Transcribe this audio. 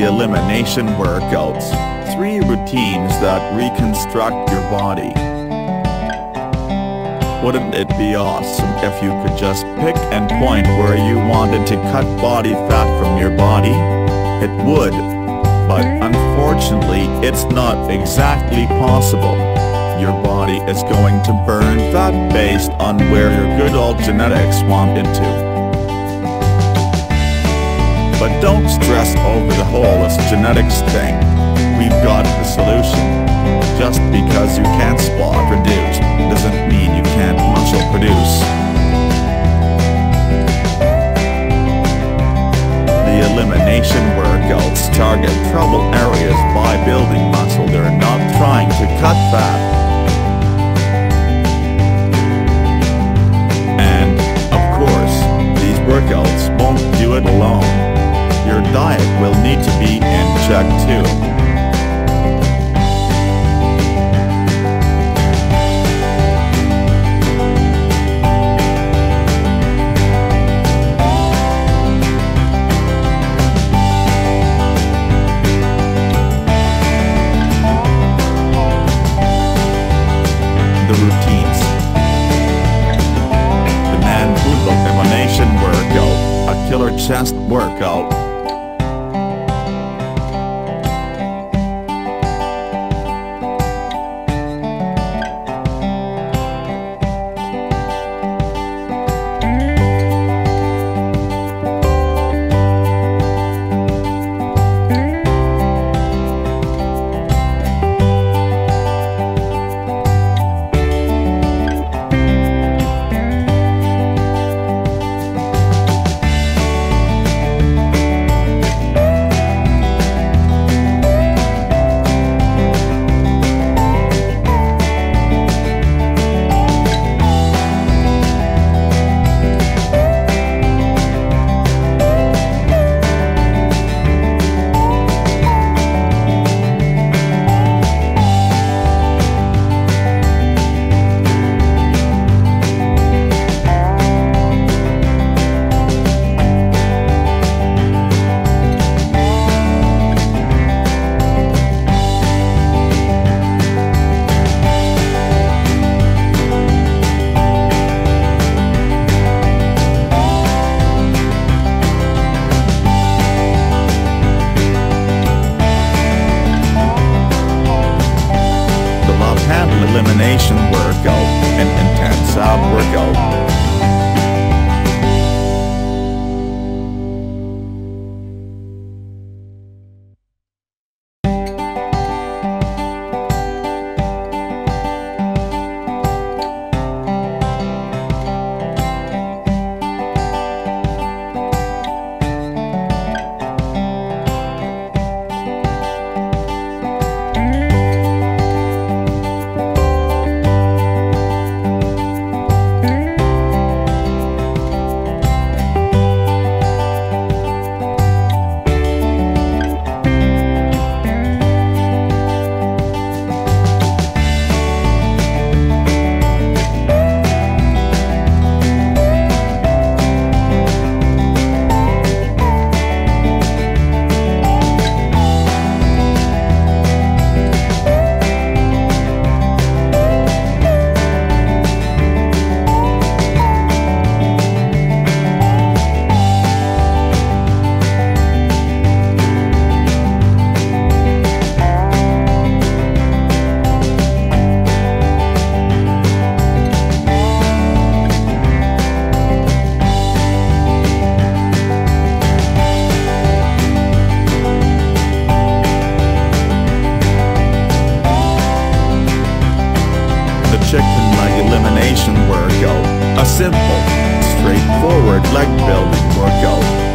the elimination workouts, 3 routines that reconstruct your body. Wouldn't it be awesome if you could just pick and point where you wanted to cut body fat from your body? It would. But unfortunately, it's not exactly possible. Your body is going to burn fat based on where your good old genetics want it to. But don't stress over the whole genetics thing. We've got the solution. Just because you can't spot produce doesn't mean you can't muscle produce. The elimination workouts target trouble areas by building muscle. They're not trying to cut fat. And, of course, these workouts won't do it alone. Your diet will need to be in check too. The routines. The man food elimination workout, a killer chest workout. Elimination workout, an intense ab workout. Chicken leg elimination workout, a simple, straightforward leg building workout.